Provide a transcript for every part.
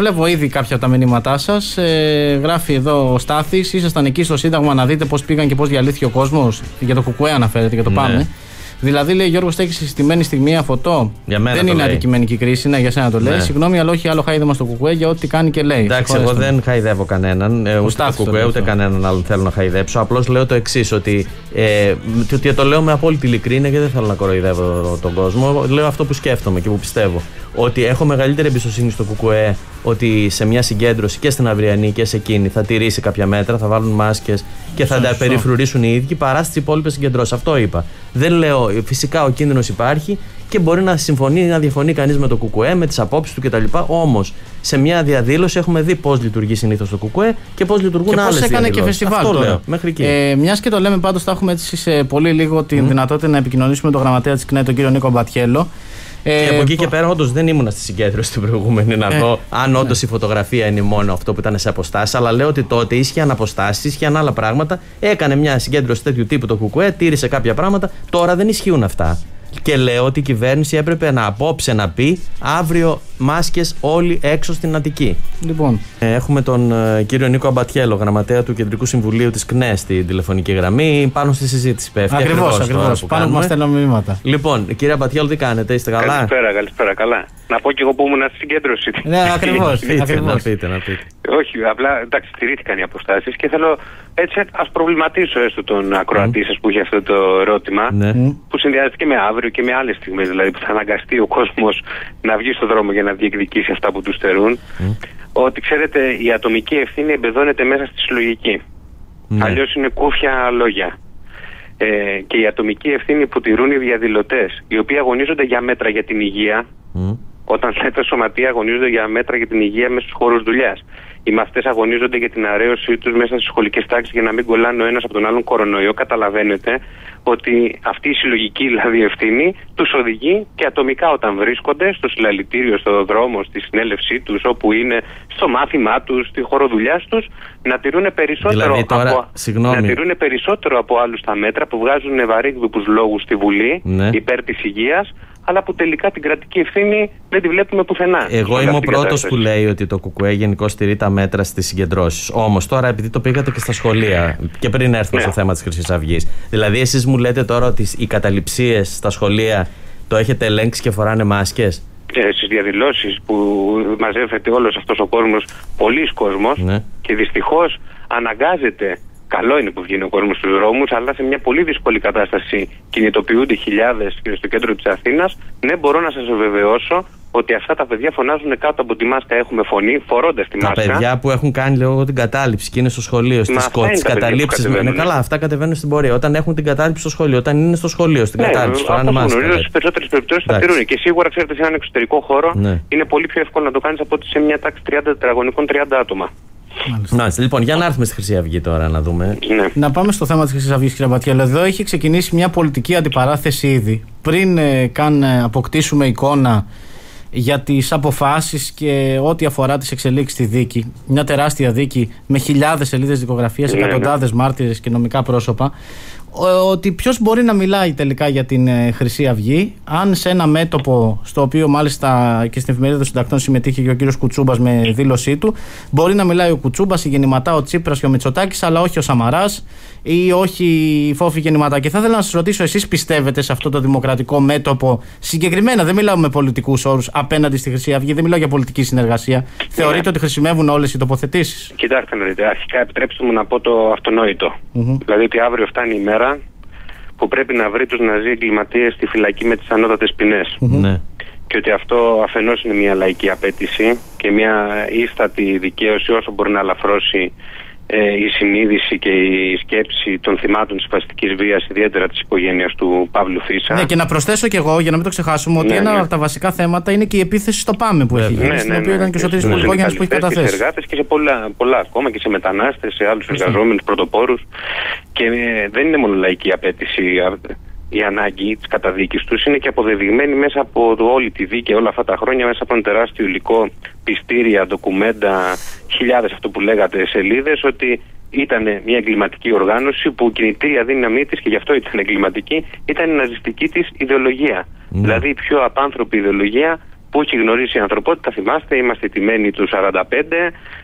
Βλέπω ήδη κάποια από τα μηνύματά σας. Γράφει εδώ ο Στάθης, ήσασταν εκεί στο Σύνταγμα να δείτε πώς πήγαν και πώς διαλύθηκε ο κόσμος. Για το ΚΚΕ αναφέρεται, για το ΠΑΜΕ. Δηλαδή, λέει Γιώργο, έχει συστημένη στιγμή αφωτό. Δεν είναι αντικειμενική κρίση, ναι, για σένα το λέει. Ναι. Συγγνώμη, αλλά όχι άλλο χάιδεμα στο ΚΚΕ για ό,τι κάνει και λέει. Εντάξει, εγώ δεν χαϊδεύω κανέναν. Ούτε το ΚΚΕ, ούτε κανέναν άλλον θέλω να χαϊδέψω. Απλώς λέω το εξής, ότι το λέω με απόλυτη ειλικρίνεια και δεν θέλω να κοροϊδεύω τον κόσμο. Λέω αυτό που σκέφτομαι και που πιστεύω. Ότι έχω μεγαλύτερη εμπιστοσύνη στο ΚΚΕ ότι σε μια συγκέντρωση και στην αυριανή και σε εκείνη θα τηρήσει κάποια μέτρα, θα βάλουν μάσκες και θα τα περιφρουρήσουν οι ίδιοι παρά στις υπόλοιπες συγκεντρώσεις. Αυτό είπα. Δεν λέω. Φυσικά ο κίνδυνος υπάρχει και μπορεί να συμφωνεί, να διαφωνεί κανείς με το ΚΚΕ, με τις απόψεις του κτλ. Όμως σε μια διαδήλωση έχουμε δει πώς λειτουργεί συνήθως το ΚΚΕ και πώς λειτουργούν άλλες διαδηλώσεις. Και πώς έκανε και φεστιβάλ τώρα. Μιας και το λέμε, πάντως θα έχουμε έτσι σε πολύ λίγο την δυνατότητα να επικοινωνήσουμε με τον γραμματέα της ΚΝΕ, τον κύριο Νίκο Αμπατιέλο. Και από εκεί και πέρα, όντως δεν ήμουν στη συγκέντρωση την προηγούμενη να δω αν όντως η φωτογραφία είναι μόνο αυτό που ήταν σε αποστάσεις. Αλλά λέω ότι τότε ίσχυαν αποστάσεις, ίσχυαν άλλα πράγματα. Έκανε μια συγκέντρωση τέτοιου τύπου το ΚΚΕ, τήρησε κάποια πράγματα. Τώρα δεν ισχύουν αυτά. Και λέω ότι η κυβέρνηση έπρεπε να απόψε να πει αύριο μάσκες όλοι έξω στην Αττική. Λοιπόν. Έχουμε τον κύριο Νίκο Αμπατιέλο, γραμματέα του Κεντρικού Συμβουλίου της ΚΝΕ, στην τηλεφωνική γραμμή. Πάνω στη συζήτηση πέφτει. Ακριβώς. Πάνω που μας στέλνουν μηνύματα. Λοιπόν, κύριε Αμπατιέλο, τι κάνετε, είστε καλά? Καλησπέρα, καλά. Να πω και εγώ που ήμουν στη συγκέντρωση. Ναι, ακριβώς. Να πείτε. Όχι, απλά εντάξει, τηρήθηκαν οι αποστάσεις και θέλω έτσι ας προβληματίσω έστω τον ακροατή σας που είχε αυτό το ερώτημα, που συνδυάζεται και με αύριο και με άλλες στιγμές, δηλαδή που θα αναγκαστεί ο κόσμος να βγει στον δρόμο για να διεκδικήσει αυτά που του στερούν, ότι ξέρετε η ατομική ευθύνη εμπεδώνεται μέσα στη συλλογική. Αλλιώς είναι κούφια λόγια. Και η ατομική ευθύνη που τηρούν οι διαδηλωτές, οι οποίοι αγωνίζονται για μέτρα για την υγεία, όταν τα σωματεία αγωνίζονται για μέτρα για την υγεία μέσα στους χώρους δουλειάς. Οι μαθητές αγωνίζονται για την αρέωσή τους μέσα στις σχολικές τάξεις για να μην κολλάνε ο ένας από τον άλλον κορονοϊό. Καταλαβαίνετε ότι αυτή η συλλογική δηλαδή ευθύνη τους οδηγεί και ατομικά όταν βρίσκονται στο συλλαλητήριο, στο δρόμο, στη συνέλευσή τους, όπου είναι, στο μάθημά τους, στη χώρο δουλειάς τους, να τηρούν περισσότερο, δηλαδή, από άλλους τα μέτρα που βγάζουν βαρύγδουπους λόγους στη Βουλή υπέρ της υγείας, αλλά που τελικά την κρατική ευθύνη δεν τη βλέπουμε πουθενά. Εγώ είμαι ο πρώτος που λέει ότι το ΚΚΕ γενικώς τηρεί τα μέτρα στις συγκεντρώσεις. Όμως τώρα, επειδή το πήγατε και στα σχολεία, και πριν έρθουμε στο θέμα της Χρυσής Αυγής, δηλαδή εσείς μου λέτε τώρα ότι οι καταληψίες στα σχολεία το έχετε ελέγξει και φοράνε μάσκες? Στις διαδηλώσεις που μαζεύεται όλος αυτός ο κόσμος, πολλής κόσμος, και δυστυχώς αναγκάζεται. Καλό είναι που βγαίνει ο κόσμος στους δρόμους, αλλά σε μια πολύ δύσκολη κατάσταση κινητοποιούνται χιλιάδες και στο κέντρο της Αθήνας. Ναι, μπορώ να σας βεβαιώσω ότι αυτά τα παιδιά φωνάζουν κάτω από τη μάσκα. Έχουμε φωνή, φορώντας τη μάσκα. Τα παιδιά που έχουν κάνει λόγω την κατάληψη και είναι στο σχολείο, στις καταλήψεις. Είναι καλά, αυτά κατεβαίνουν στην πορεία. Όταν έχουν την κατάληψη στο σχολείο, όταν είναι στο σχολείο, στην κατάληψη. Γνωρίζω στις περισσότερες περιπτώσεις θα τηρούν. Και σίγουρα, ξέρετε, σε έναν εξωτερικό χώρο είναι πολύ πιο εύκολο να το κάνεις από ότι σε μια τάξη 30 τετραγωνικών 30 άτομα. Μάλιστα. Λοιπόν, για να έρθουμε στη Χρυσή Αυγή τώρα να δούμε. Να πάμε στο θέμα της Χρυσής Αυγής, κύριε Αμπατιέλο. Εδώ έχει ξεκινήσει μια πολιτική αντιπαράθεση ήδη. Πριν καν αποκτήσουμε εικόνα για τις αποφάσεις και ό,τι αφορά τις εξελίξεις στη δίκη. Μια τεράστια δίκη με χιλιάδες σελίδες δικογραφίας, εκατοντάδες μάρτυρες και νομικά πρόσωπα. Ότι ποιος μπορεί να μιλάει τελικά για την Χρυσή Αυγή, αν σε ένα μέτωπο, στο οποίο μάλιστα και στην εφημερίδα των συντακτών συμμετείχε και ο κύριος Κουτσούμπας με δήλωσή του, μπορεί να μιλάει ο Κουτσούμπας, η Γεννηματά, ο Τσίπρας και ο Μητσοτάκης, αλλά όχι ο Σαμαράς ή όχι η φόφη Γεννηματά. Και θα ήθελα να σας ρωτήσω, εσείς πιστεύετε σε αυτό το δημοκρατικό μέτωπο συγκεκριμένα? Δεν μιλάω με πολιτικούς όρους απέναντι στη Χρυσή Αυγή, δεν μιλάω για πολιτική συνεργασία. Θεωρείτε ότι χρησιμεύουν όλες οι τοποθετήσεις? Κοιτάξτε, αρχικά επιτρέψτε μου να πω το αυτονόητο. Δηλαδή ότι αύριο φτάνει η μέρα που πρέπει να βρει τους ναζί εγκληματίες στη φυλακή με τις ανώτατες ποινές. Και ότι αυτό αφενός είναι μια λαϊκή απέτηση και μια ίστατη δικαίωση όσο μπορεί να αλαφρώσει η συνείδηση και η σκέψη των θυμάτων της φασιστικής βίας, ιδιαίτερα της οικογένειας του Παύλου Φύσα. Ναι, και να προσθέσω κι εγώ, για να μην το ξεχάσουμε, ότι ένα από τα βασικά θέματα είναι και η επίθεση στο ΠΑΜΕ που έχει γίνει, στην οποία ήταν και ο Σωτήρης Πολυκόγιαννας που έχει καταθέσει. Σε εργάτες και σε πολλά ακόμα, και σε μετανάστες, σε άλλους εργαζόμενους, πρωτοπόρους. Και δεν είναι μόνο λαϊκή απέτηση η ανάγκη της καταδίκης τους, είναι και αποδεδειγμένη μέσα από όλη τη δίκη όλα αυτά τα χρόνια, μέσα από ένα τεράστιο υλικό, πιστήρια, ντοκουμέντα, χιλιάδες, αυτό που λέγατε, σελίδες, ότι ήταν μια εγκληματική οργάνωση που κινητήρια δύναμή της, και γι' αυτό ήταν εγκληματική, ήταν η ναζιστική της ιδεολογία. Δηλαδή η πιο απάνθρωπη ιδεολογία που έχει γνωρίσει η ανθρωπότητα, θυμάστε, είμαστε τιμένοι του 45,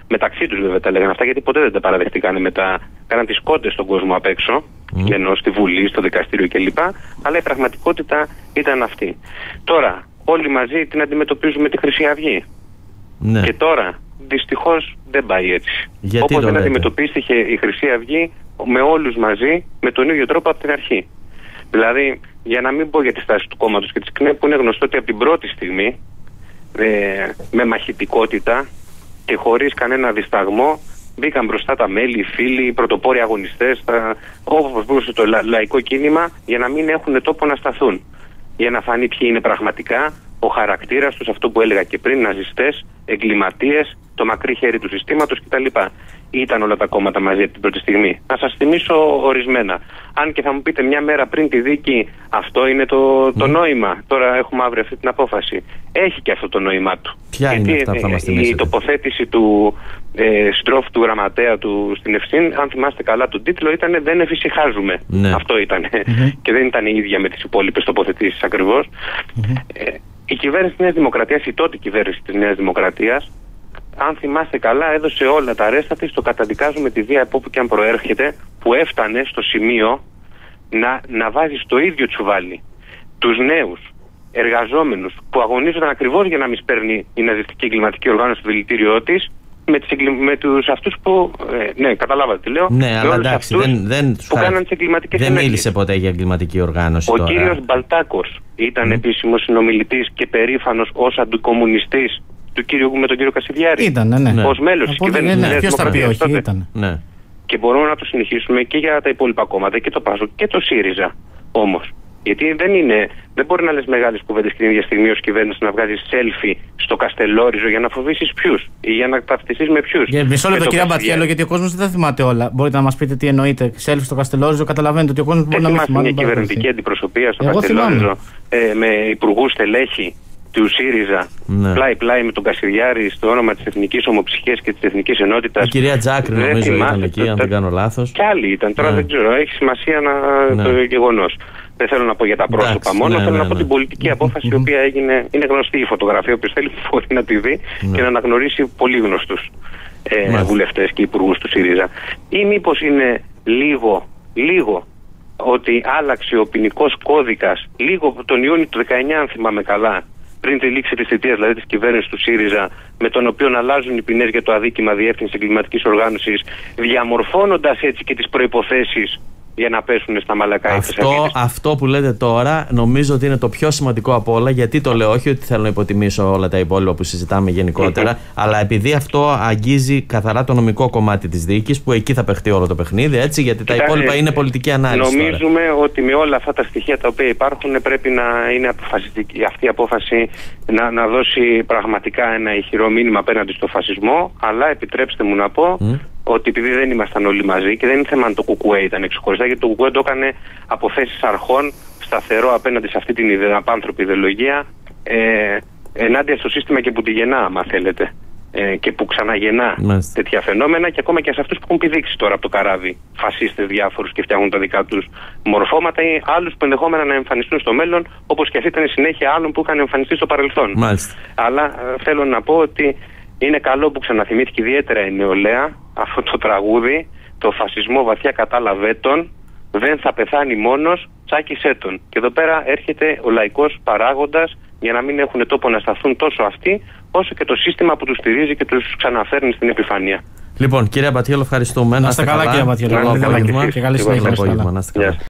μεταξύ τους βέβαια τα λέγανε αυτά, γιατί ποτέ δεν τα παραδεχτήκανε μετά, κάναν τις κόντες στον κόσμο απ' έξω, ενώ στη Βουλή, στο δικαστήριο κλπ. Αλλά η πραγματικότητα ήταν αυτή. Τώρα, όλοι μαζί την αντιμετωπίζουμε τη Χρυσή Αυγή. Ναι. Και τώρα, δυστυχώς, δεν πάει έτσι. Γιατί όπως δεν αντιμετωπίστηκε η Χρυσή Αυγή με όλους μαζί, με τον ίδιο τρόπο από την αρχή. Δηλαδή, για να μην πω για τη στάση του κόμματος και της ΚΝΕ, που είναι γνωστό ότι από την πρώτη στιγμή, με μαχητικότητα και χωρίς κανένα δισταγμό, μπήκαν μπροστά τα μέλη, οι φίλοι, οι πρωτοπόροι αγωνιστές, όπως μπορούσε το λαϊκό κίνημα, για να μην έχουν τόπο να σταθούν. Για να φανεί ποιοι είναι πραγματικά, ο χαρακτήρας τους, αυτό που έλεγα και πριν, ναζιστές, εγκληματίες, το μακρύ χέρι του συστήματος κτλ. Ήταν όλα τα κόμματα μαζί από την πρώτη στιγμή. Να σας θυμίσω ορισμένα. Αν και θα μου πείτε μια μέρα πριν τη δίκη, αυτό είναι το νόημα. Τώρα έχουμε αύριο αυτή την απόφαση. Έχει και αυτό το νόημά του. Ποια γιατί είναι αυτά που θα μας θυμίσετε? Η τοποθέτηση του στρόφου του γραμματέα του στην Ευσύν, αν θυμάστε καλά τον τίτλο, ήταν «Δεν εφησυχάζουμε». Ναι. Αυτό ήταν. Και δεν ήταν η ίδια με τις υπόλοιπες τοποθετήσεις ακριβώς. Η κυβέρνηση της Νέας Δημοκρατίας, η τότε κυβέρνηση της Νέας Δημοκρατίας, αν θυμάστε καλά, έδωσε όλα τα ρέστα της, το καταδικάζουμε τη βία από όπου και αν προέρχεται, που έφτανε στο σημείο να βάζει στο ίδιο τσουβάλι τους νέους εργαζόμενους που αγωνίζονταν ακριβώς για να μην σπέρνει η ναζιστική εγκληματική οργάνωση στο δηλητήριό της, με τους αυτούς που. Ναι, καταλάβατε τι λέω. Ναι, αλλά εντάξει, δεν τις εγκληματικές ενέργειες. Δεν μίλησε ποτέ για εγκληματική οργάνωση. Ο κύριος Μπαλτάκος ήταν επίσημος συνομιλητής και περήφανος ως αντικομουνιστής του κύριου, με τον κύριο Κασιδιάρη. Ήτανε, ναι. Ως μέλος της κυβέρνησης. Ποιος θα πει όχι, ήταν. Ναι. Και μπορούμε να το συνεχίσουμε και για τα υπόλοιπα κόμματα, και το ΠΑΣΟΚ και το ΣΥΡΙΖΑ όμως. Γιατί δεν μπορεί να λες μεγάλες κουβέντες την ίδια στιγμή ως κυβέρνηση, να βγάζεις selfie στο Καστελόριζο για να φοβήσεις ποιους ή για να ταυτιστείς με ποιους. Για μισό λεπτό, κύριε Αμπατιέλο, γιατί ο κόσμος δεν τα θυμάται όλα. Μπορείτε να μας πείτε τι εννοείτε? Selfie στο Καστελόριζο, καταλαβαίνετε ότι ο κόσμος μπορεί να μην θυμάται. Μια κυβερνητική αντιπροσωπεία στο Καστελόριζο με υπουργούς, στελέχη του ΣΥΡΙΖΑ, πλάι-πλάι με τον Κασιδιάρη στο όνομα της Εθνικής Ομοψυχίας και της Εθνικής Ενότητας. Η κυρία Τζάκρη, νομίζω, ήταν εκεί, αν δεν κάνω λάθος. Κι άλλοι ήταν, τώρα δεν ξέρω, έχει σημασία το γεγονός. Δεν θέλω να πω για τα πρόσωπα μόνο, θέλω να πω την πολιτική απόφαση η οποία έγινε. Είναι γνωστή η φωτογραφία, όποιος θέλει μπορεί να τη δει και να αναγνωρίσει πολύ γνωστούς βουλευτές και υπουργούς του ΣΥΡΙΖΑ. Ή μήπως είναι λίγο ότι άλλαξε ο ποινικός κώδικας λίγο τον Ιούνιο του 19, αν θυμάμαι καλά, πριν τη λήξη της θητείας δηλαδή της κυβέρνησης του ΣΥΡΙΖΑ, με τον οποίο αλλάζουν οι ποινές για το αδίκημα διεύθυνση εγκληματικής οργάνωσης, διαμορφώνοντας έτσι και τις προϋποθέσεις για να πέσουν στα μαλακά. Αυτό που λέτε τώρα νομίζω ότι είναι το πιο σημαντικό από όλα, γιατί το λέω, όχι ότι θέλω να υποτιμήσω όλα τα υπόλοιπα που συζητάμε γενικότερα, αλλά επειδή αυτό αγγίζει καθαρά το νομικό κομμάτι της δίκης, που εκεί θα παιχτεί όλο το παιχνίδι, έτσι, γιατί τα υπόλοιπα είναι πολιτική ανάλυση. Νομίζουμε τώρα ότι με όλα αυτά τα στοιχεία τα οποία υπάρχουν πρέπει να είναι αποφασιστική αυτή η απόφαση, να δώσει πραγματικά ένα ηχηρό μήνυμα απέναντι στο φασισμό, αλλά επιτρέψτε μου να πω ότι επειδή δεν ήμασταν όλοι μαζί, και δεν είναι θέμα αν το ΚΚΕ ήταν ξεχωριστά, γιατί το ΚΚΕ το έκανε από θέσεις αρχών, σταθερό απέναντι σε αυτή την απάνθρωπη ιδεολογία, ενάντια στο σύστημα και που τη γεννά, άμα θέλετε, και που ξαναγεννά τέτοια φαινόμενα, και ακόμα και σε αυτούς που έχουν πηδήξει τώρα από το καράβι, φασίστες διάφορους, και φτιάχνουν τα δικά τους μορφώματα, ή άλλους που ενδεχόμενα να εμφανιστούν στο μέλλον, όπως και αυτή ήταν η συνέχεια άλλων που είχαν εμφανιστεί στο παρελθόν. Μάλιστα. Αλλά θέλω να πω ότι είναι καλό που ξαναθυμήθηκε ιδιαίτερα η νεολαία αυτό το τραγούδι, το φασισμό βαθιά κατάλαβε τον, δεν θα πεθάνει μόνος, τσάκισέ τον. Και εδώ πέρα έρχεται ο λαϊκός παράγοντας για να μην έχουν τόπο να σταθούν τόσο αυτοί, όσο και το σύστημα που τους στηρίζει και τους ξαναφέρνει στην επιφάνεια. Λοιπόν, κύριε Αμπατιέλο, ευχαριστούμε. Να είστε καλά, κύριε Αμπατιέλο. Καλό απόγευμα.